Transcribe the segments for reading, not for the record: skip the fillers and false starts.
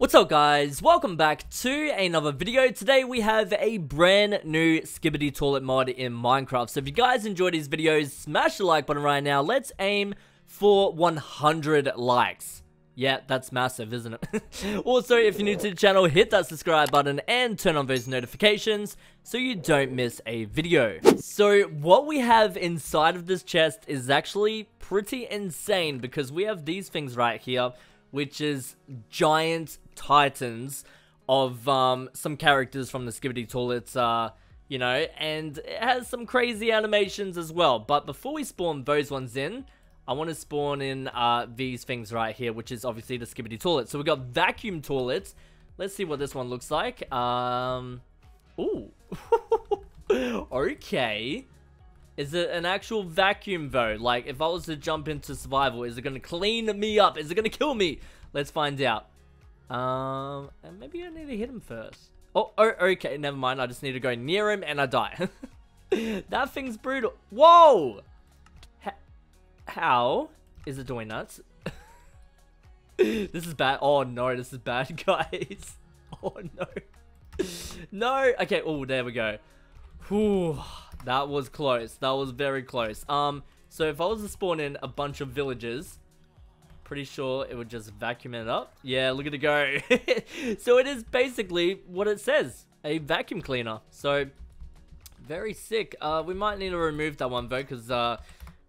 What's up guys, welcome back to another video. Today we have a brand new Skibidi Toilet mod in Minecraft. So if you guys enjoyed these videos, smash the like button right now. Let's aim for 100 likes. Yeah, that's massive, isn't it? Also, if you're new to the channel, hit that subscribe button and turn on those notifications so you don't miss a video. So what we have inside of this chest is actually pretty insane because we have these things right here, which is giant titans of some characters from the Skibidi Toilet, you know, and it has some crazy animations as well. But before we spawn those ones in, I want to spawn in these things right here, which is obviously the Skibidi Toilet. So we got vacuum toilets. Let's see what this one looks like. Ooh. Okay. Is it an actual vacuum though? Like, if I was to jump into survival, is it gonna clean me up? Is it gonna kill me? Let's find out. And maybe I need to hit him first. Oh, okay, never mind. I just need to go near him and I die. That thing's brutal. Whoa! How is it doing that? This is bad. Oh no, this is bad, guys. Oh no. No. Okay. Oh, there we go. Whew. That was close. That was very close. So if I was to spawn in a bunch of villagers, pretty sure it would just vacuum it up. Yeah, look at it go. So it is basically what it says, a vacuum cleaner. So very sick. We might need to remove that one though, because I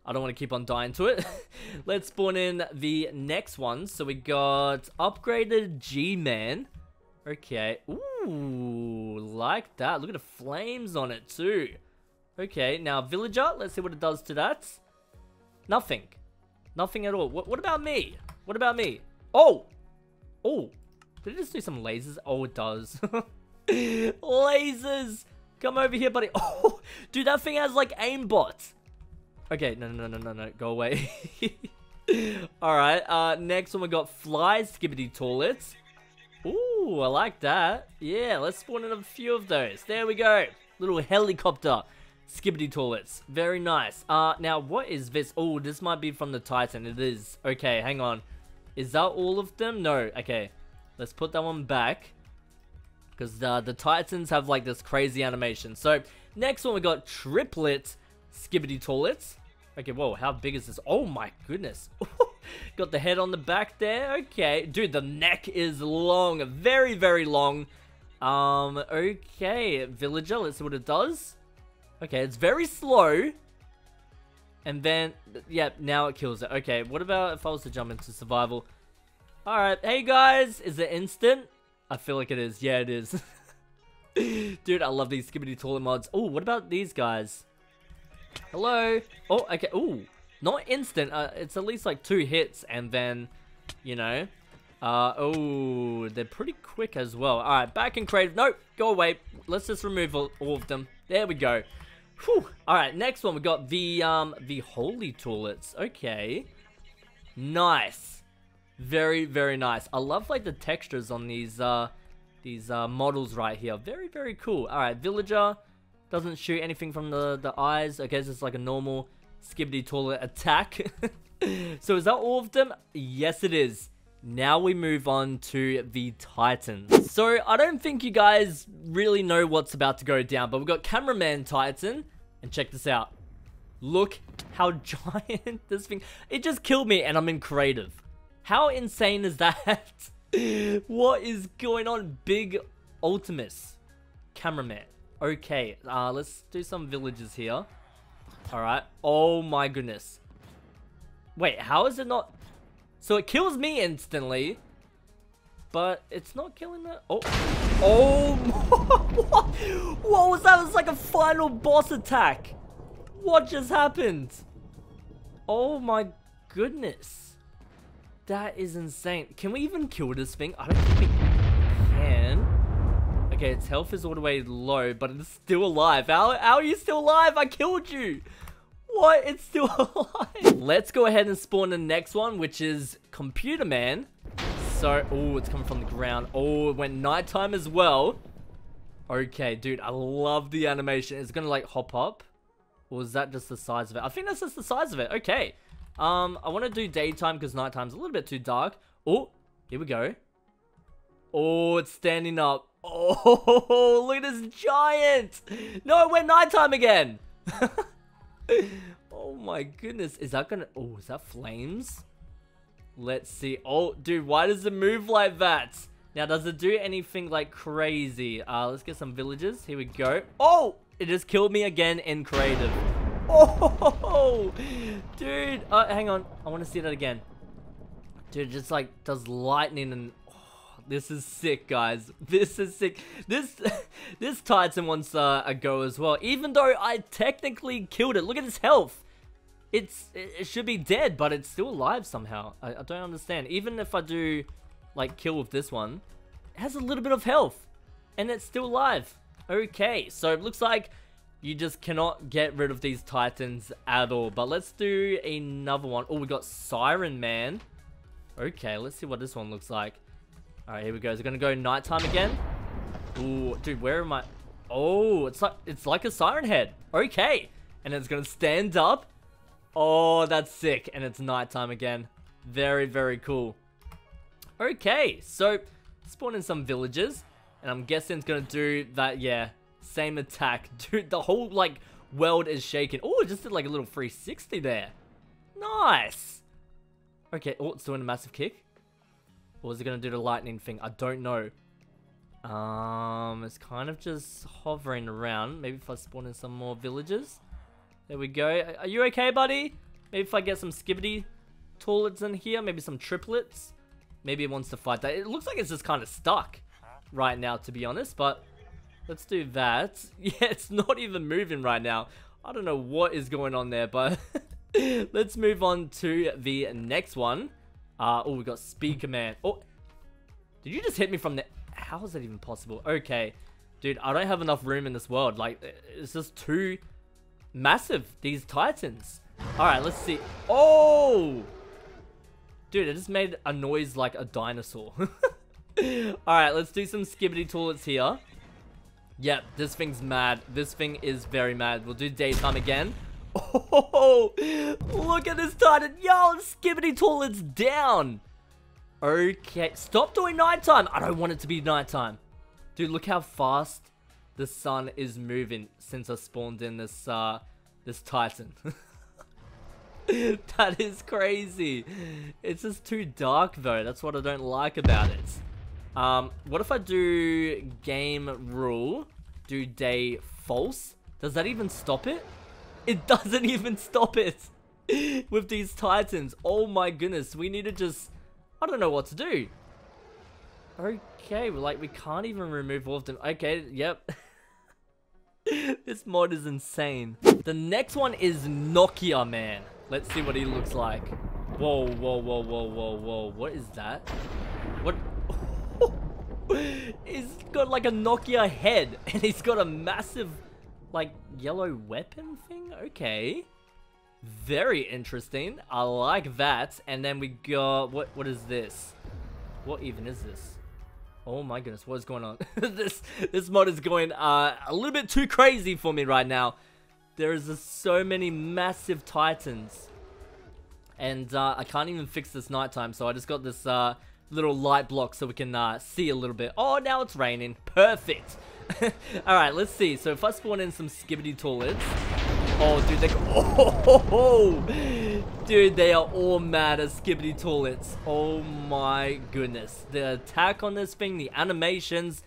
don't want to keep on dying to it. Let's spawn in the next one. So we got upgraded G-Man. Okay. Ooh, like that. Look at the flames on it too. Okay, now villager, let's see what it does to that. Nothing. Nothing at all. What about me? What about me? Oh! Oh! Did it just do some lasers? Oh, it does. Lasers! Come over here, buddy. Oh! Dude, that thing has like aimbot. Okay, no. Go away. Alright, next one we got fly Skibidi toilets. Ooh, I like that. Yeah, let's spawn in a few of those. There we go. Little helicopter Skibidi toilets. Very nice. Now what is this? Oh, this might be from the Titan. It is. Okay, hang on. Is that all of them? No. Okay. Let's put that one back. Because the Titans have like this crazy animation. So, next one we got triplet Skibidi toilets. Okay, whoa. How big is this? Oh my goodness. Got the head on the back there. Okay. Dude, the neck is long. Very, very long. Okay. Villager. Let's see what it does. Okay, it's very slow. And then, yeah, now it kills it. Okay, what about if I was to jump into survival? Alright, hey guys, is it instant? I feel like it is. Yeah, it is. Dude, I love these Skibidi Toilet mods. Oh, what about these guys? Hello? Oh, okay. Ooh, not instant. It's at least like 2 hits and then, you know. Oh, they're pretty quick as well. Alright, back in creative. Nope, go away. Let's just remove all of them. There we go. Whew. Alright, next one. We got the holy toilets. Okay. Nice. Very, very nice. I love, like, the textures on these models right here. Very, very cool. Alright, villager. Doesn't shoot anything from the eyes. Okay, so it's like a normal Skibidi toilet attack. So is that all of them? Yes, it is. Now we move on to the Titans. So, I don't think you guys really know what's about to go down, but we've got Cameraman Titan. And check this out. Look how giant this thing... It just killed me and I'm in creative. How insane is that? What is going on? Big Ultimus Cameraman. Okay, let's do some villagers here. Alright. Oh my goodness. Wait, how is it not... So it kills me instantly, but it's not killing that. Oh, oh, what was that? It was like a final boss attack. What just happened? Oh my goodness. That is insane. Can we even kill this thing? I don't think we can. Okay, its health is all the way low, but it's still alive. How are you still alive? I killed you. What? It's still alive. Let's go ahead and spawn the next one, which is Computer Man. So, oh, it's coming from the ground. Oh, it went nighttime as well. Okay, dude, I love the animation. It's gonna like hop up, or is that just the size of it? I think that's just the size of it. Okay. I want to do daytime because nighttime's a little bit too dark. Oh, here we go. Oh, it's standing up. Oh, look at this giant. No, it went nighttime again. Oh my goodness. Is that gonna... Oh, is that flames? Let's see. Oh, dude, why does it move like that? Now, does it do anything like crazy? Let's get some villagers. Here we go. Oh, it just killed me again in creative. Oh, dude. Hang on. I want to see that again. Dude, it just like does lightning and... This is sick, guys. This is sick. This Titan wants a go as well. Even though I technically killed it. Look at its health. It should be dead, but it's still alive somehow. I don't understand. Even if I do, like, kill with this one, it has a little bit of health. And it's still alive. Okay, so it looks like you just cannot get rid of these Titans at all. But let's do another one. Oh, we got Siren Man. Okay, let's see what this one looks like. Alright, here we go. Is it gonna go nighttime again? Ooh, dude, where am I? Oh, it's like a siren head. Okay. And it's gonna stand up. Oh, that's sick. And it's nighttime again. Very, very cool. Okay, so spawn in some villagers. And I'm guessing it's gonna do that, yeah. Same attack. Dude, the whole like world is shaking. Oh, it just did like a little 360 there. Nice. Okay, oh, it's doing a massive kick. Or is it going to do the lightning thing? I don't know. It's kind of just hovering around. Maybe if I spawn in some more villagers. There we go. Are you okay, buddy? Maybe if I get some Skibidi Toilets in here. Maybe some triplets. Maybe it wants to fight that. It looks like it's just kind of stuck right now, to be honest. But let's do that. Yeah, it's not even moving right now. I don't know what is going on there, but let's move on to the next one. Oh, we got Speaker Man. Oh, did you just hit me from the... How is that even possible? Okay, dude, I don't have enough room in this world. Like, it's just too massive, these Titans. All right, let's see. Oh! Dude, it just made a noise like a dinosaur. All right, let's do some Skibidi Toilets here. Yep, this thing's mad. This thing is very mad. We'll do daytime again. Oh, look at this Titan. Yo, Skibidi Toilet's down. Okay, stop doing nighttime. I don't want it to be nighttime. Dude, look how fast the sun is moving since I spawned in this this Titan. That is crazy. It's just too dark, though. That's what I don't like about it. What if I do game rule, do day false? Does that even stop it? It doesn't even stop it with these Titans. Oh my goodness. We need to just... I don't know what to do. Okay. Like, we can't even remove all of them. Okay. Yep. This mod is insane. The next one is Nokia Man. Let's see what he looks like. Whoa, whoa, whoa, whoa, whoa, whoa. What is that? What? He's got like a Nokia head. And he's got a massive... like, yellow weapon thing? Okay. Very interesting. I like that. And then we got... What is this? What even is this? Oh my goodness, what is going on? This mod is going a little bit too crazy for me right now. There is just so many massive Titans. And I can't even fix this nighttime, so I just got this little light block so we can see a little bit. Oh, now it's raining. Perfect. Alright, let's see. So if I spawn in some Skibidi Toilets. Oh, dude, dude, they are all mad at Skibidi Toilets. Oh my goodness. The attack on this thing, the animations,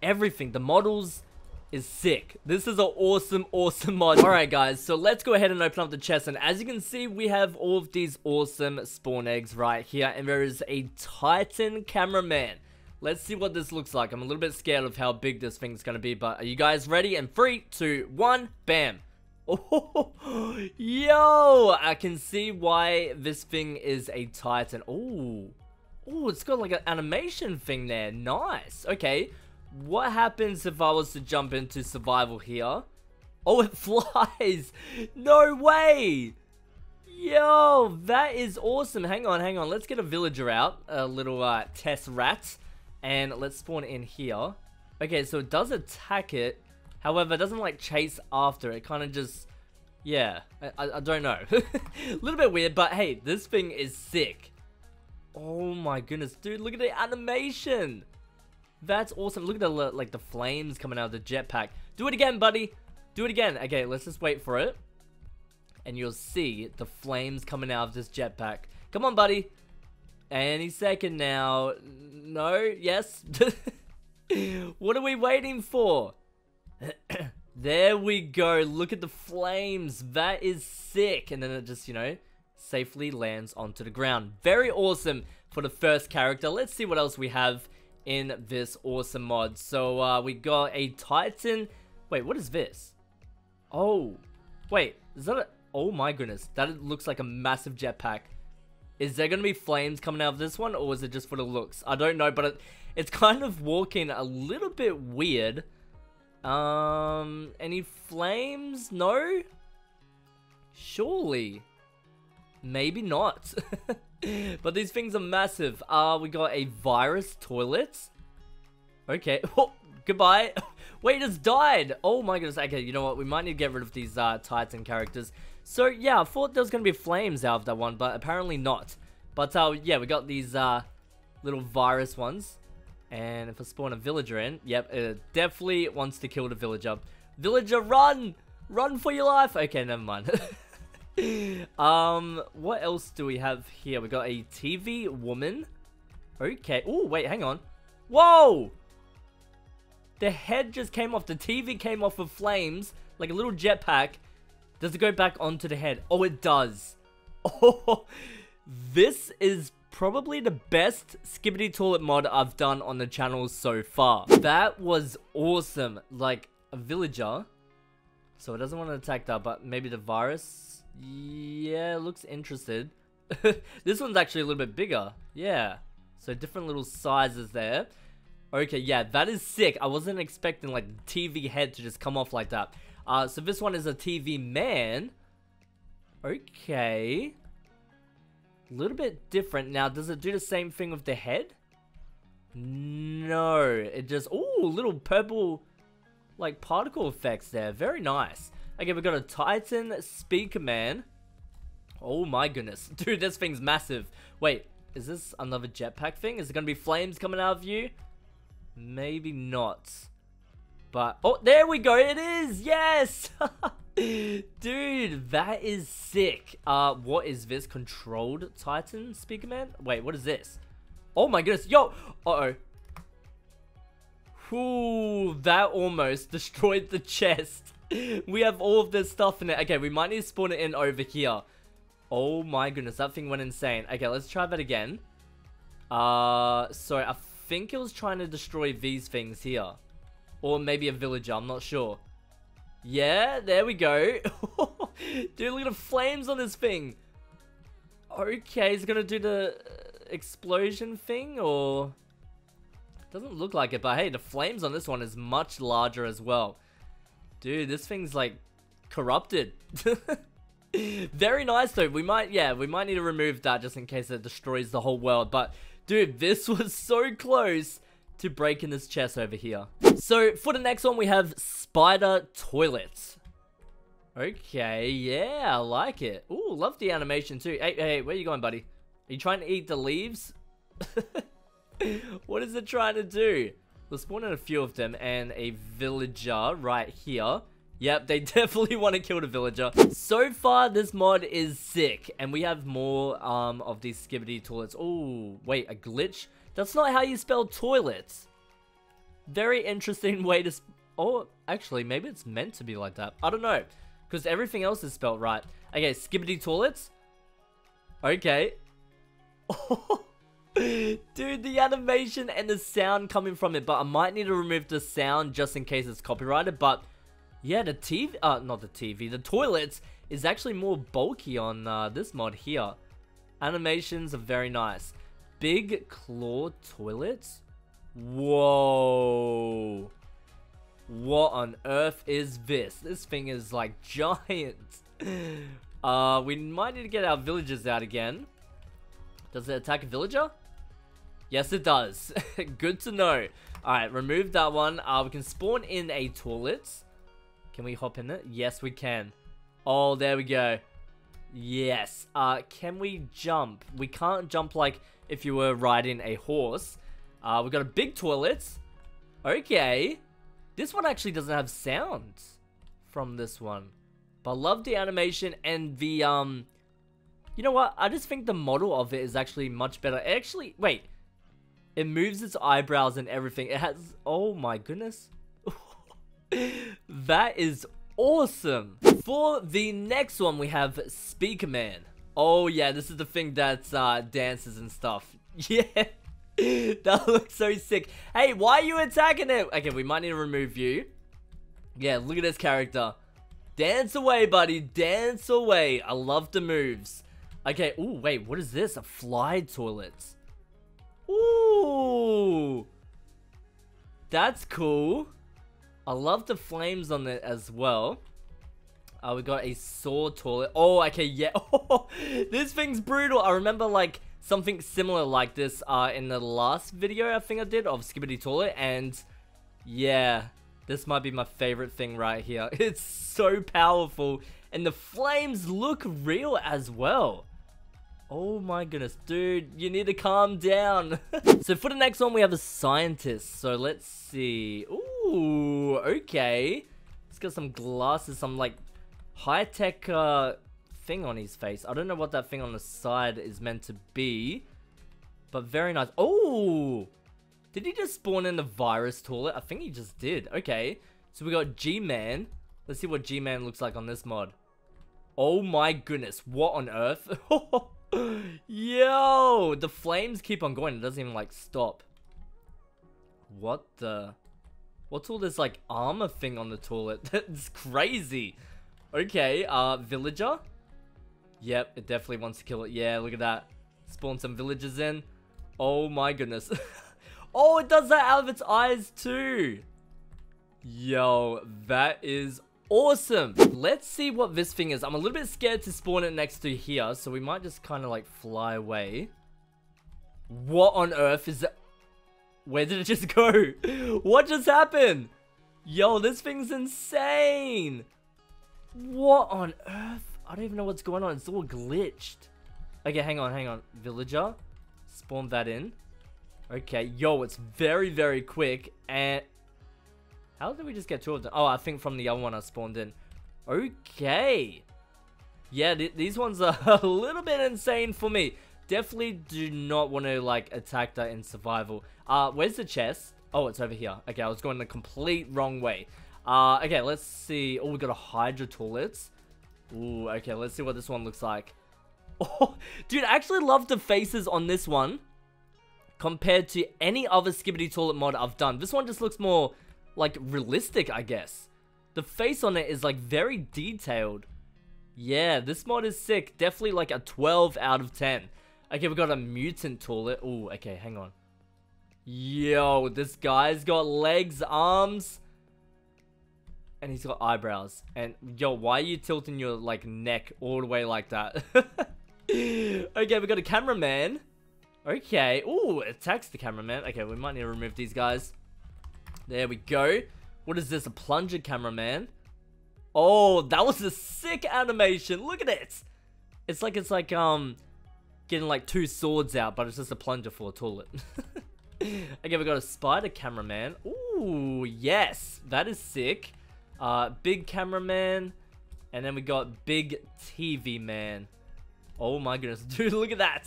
everything, the models is sick. This is an awesome, awesome mod. Alright, guys, so let's go ahead and open up the chest. And as you can see, we have all of these awesome spawn eggs right here. And there is a Titan Cameraman. Let's see what this looks like. I'm a little bit scared of how big this thing's gonna be, but are you guys ready? And 3, 2, 1, bam. Oh, yo, I can see why this thing is a Titan. Oh, oh, it's got like an animation thing there. Nice. Okay, what happens if I was to jump into survival here? Oh, it flies. No way. Yo, that is awesome. Hang on, hang on. Let's get a villager out, a little test rat. And let's spawn in here. Okay, so it does attack it. However, it doesn't, like, chase after it. It kind of just... yeah. I don't know. A little bit weird, but hey, this thing is sick. Oh, my goodness. Dude, look at the animation. That's awesome. Look at the, like, the flames coming out of the jetpack. Do it again, buddy. Do it again. Okay, let's just wait for it. And you'll see the flames coming out of this jetpack. Come on, buddy. Any second now. No? Yes? What are we waiting for? There we go. Look at the flames. That is sick. And then it just, you know, safely lands onto the ground. Very awesome for the first character. Let's see what else we have in this awesome mod. So, we got a Titan. Wait, what is this? Oh. Wait, is that a... Oh my goodness. That looks like a massive jetpack. Is there going to be flames coming out of this one, or is it just for the looks? I don't know, but it's kind of walking a little bit weird. Any flames? No? Surely. Maybe not. But these things are massive. We got a virus toilet. Okay. Oh, goodbye. Wait, it's died. Oh my goodness. Okay, you know what? We might need to get rid of these Titan characters. So, yeah, I thought there was going to be flames out of that one, but apparently not. But, yeah, we got these little virus ones. And if I spawn a villager in, yep, it definitely wants to kill the villager. Villager, run! Run for your life! Okay, never mind. What else do we have here? We got a TV woman. Okay. Oh, wait, hang on. Whoa! The head just came off. The TV came off with flames, like a little jetpack. Does it go back onto the head? Oh, it does. Oh, this is probably the best Skibidi Toilet mod I've done on the channel so far. That was awesome. Like, a villager. So it doesn't want to attack that, but maybe the virus? Yeah, looks interested. This one's actually a little bit bigger. Yeah. So different little sizes there. Okay, yeah, that is sick. I wasn't expecting, like, the TV head to just come off like that. So this one is a TV man. Okay. A little bit different. Now, does it do the same thing with the head? No. It just... Ooh, little purple, like, particle effects there. Very nice. Okay, we've got a Titan Speaker Man. Oh, my goodness. Dude, this thing's massive. Wait, is this another jetpack thing? Is it going to be flames coming out of you? Maybe not. But, oh, there we go, it is, yes! Dude, that is sick. What is this? Controlled Titan Speaker Man? Wait, what is this? Oh my goodness, yo! Uh-oh. Ooh, that almost destroyed the chest. We have all of this stuff in it. Okay, we might need to spawn it in over here. Oh my goodness, that thing went insane. Okay, let's try that again. Sorry, I think it was trying to destroy these things here. Or maybe a villager, I'm not sure. Yeah, there we go. Dude, look at the flames on this thing. Okay, is it gonna do the explosion thing, or... Doesn't look like it, but hey, the flames on this one is much larger as well. Dude, this thing's, like, corrupted. Very nice, though. We might, yeah, we might need to remove that just in case it destroys the whole world. But, dude, this was so close to breaking this chest over here. So, for the next one, we have Spider Toilet. Okay, yeah, I like it. Ooh, love the animation too. Hey, hey, where you going, buddy? Are you trying to eat the leaves? What is it trying to do? We'll spawn in a few of them and a villager right here. Yep, they definitely want to kill the villager. So far, this mod is sick. And we have more of these Skibidi Toilets. Ooh, wait, a glitch? That's not how you spell toilets. Very interesting way to... Oh, actually, maybe it's meant to be like that. I don't know. Because everything else is spelled right. Okay, Skibidi Toilets. Okay. Oh, dude, the animation and the sound coming from it. But I might need to remove the sound just in case it's copyrighted. But, yeah, the TV... not the TV. The toilets is actually more bulky on this mod here. Animations are very nice. Big claw toilets? Whoa. What on earth is this? This thing is like giant. We might need to get our villagers out again. Does it attack a villager? Yes, it does. Good to know. Alright, remove that one. We can spawn in a toilet. Can we hop in it? Yes, we can. Oh, there we go. Yes. Can we jump? We can't jump like if you were riding a horse. We've got a big toilet. Okay. This one actually doesn't have sound from this one. But I love the animation and the, you know what? I just think the model of it is actually much better. It actually, wait. It moves its eyebrows and everything. It has, oh my goodness. That is awesome. For the next one, we have Speaker Man. Oh yeah, this is the thing that dances and stuff. Yeah. That looks so sick. Hey, why are you attacking it? Okay, we might need to remove you. Yeah, look at this character. Dance away, buddy. Dance away. I love the moves. Okay. Ooh, wait. What is this? A fly toilet. Ooh. That's cool. I love the flames on it as well. We got a sword toilet. Oh, okay. Yeah. Oh, this thing's brutal. I remember, like, something similar like this in the last video I think I did of Skibidi Toilet. And, yeah. This might be my favorite thing right here. It's so powerful. And the flames look real as well. Oh my goodness. Dude, you need to calm down. So for the next one, we have a scientist. So let's see. Ooh, okay. He's got some glasses, some like high-tech thing on his face. I don't know what that thing on the side is meant to be. But very nice. Oh! Did he just spawn in the virus toilet? I think he just did. Okay. So we got G-Man. Let's see what G-Man looks like on this mod. Oh my goodness. What on earth? Yo! The flames keep on going. It doesn't even, like, stop. What the? What's all this, like, armor thing on the toilet? That's crazy. Okay. Villager? Yep. It definitely wants to kill it. Yeah, look at that. Spawn some villagers in. Oh my goodness. Oh, it does that out of its eyes too. Yo, that is awesome. Let's see what this thing is. I'm a little bit scared to spawn it next to here, so we might just kind of like fly away. What on earth is that? Where did it just go? What just happened? Yo, this thing's insane. What on earth? I don't even know what's going on. It's all glitched. Okay, hang on, hang on. Villager, spawn that in. Okay, yo, it's very, very quick, and... How did we just get two of them? Oh, I think from the other one I spawned in. Okay. Yeah, these ones are a little bit insane for me. Definitely do not want to, like, attack that in survival. Where's the chest? Oh, it's over here. Okay, I was going the complete wrong way. Okay, let's see. Oh, we got a Hydra Toilet. Ooh, okay, let's see what this one looks like. Oh, dude, I actually love the faces on this one. Compared to any other Skibidi Toilet mod I've done. This one just looks more, like, realistic, I guess. The face on it is, like, very detailed. Yeah, this mod is sick. Definitely, like, a 12 out of 10. Okay, we got a mutant toilet. Ooh, okay, hang on. Yo, this guy's got legs, arms. And he's got eyebrows. And, yo, why are you tilting your, like, neck all the way like that? Okay, we got a cameraman. Okay. Ooh, it attacks the cameraman. Okay, we might need to remove these guys. There we go. What is this? A plunger cameraman. Oh, that was a sick animation. Look at it. It's like, getting like two swords out, but it's just a plunger for a toilet. Okay, we got a spider cameraman. Ooh, yes. That is sick. Big cameraman. And then we got big TV man. Oh my goodness. Dude, look at that.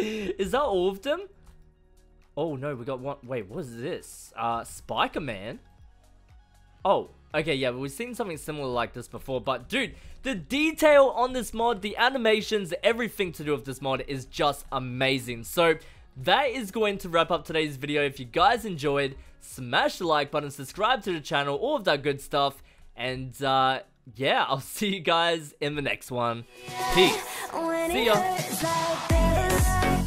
Is that all of them? Oh, no, we got one. Wait, what is this? Spiker Man? Oh, okay, yeah, we've seen something similar like this before. But, dude, the detail on this mod, the animations, everything to do with this mod is just amazing. So, that is going to wrap up today's video. If you guys enjoyed, smash the like button, subscribe to the channel, all of that good stuff. And, yeah, I'll see you guys in the next one. Peace. See ya.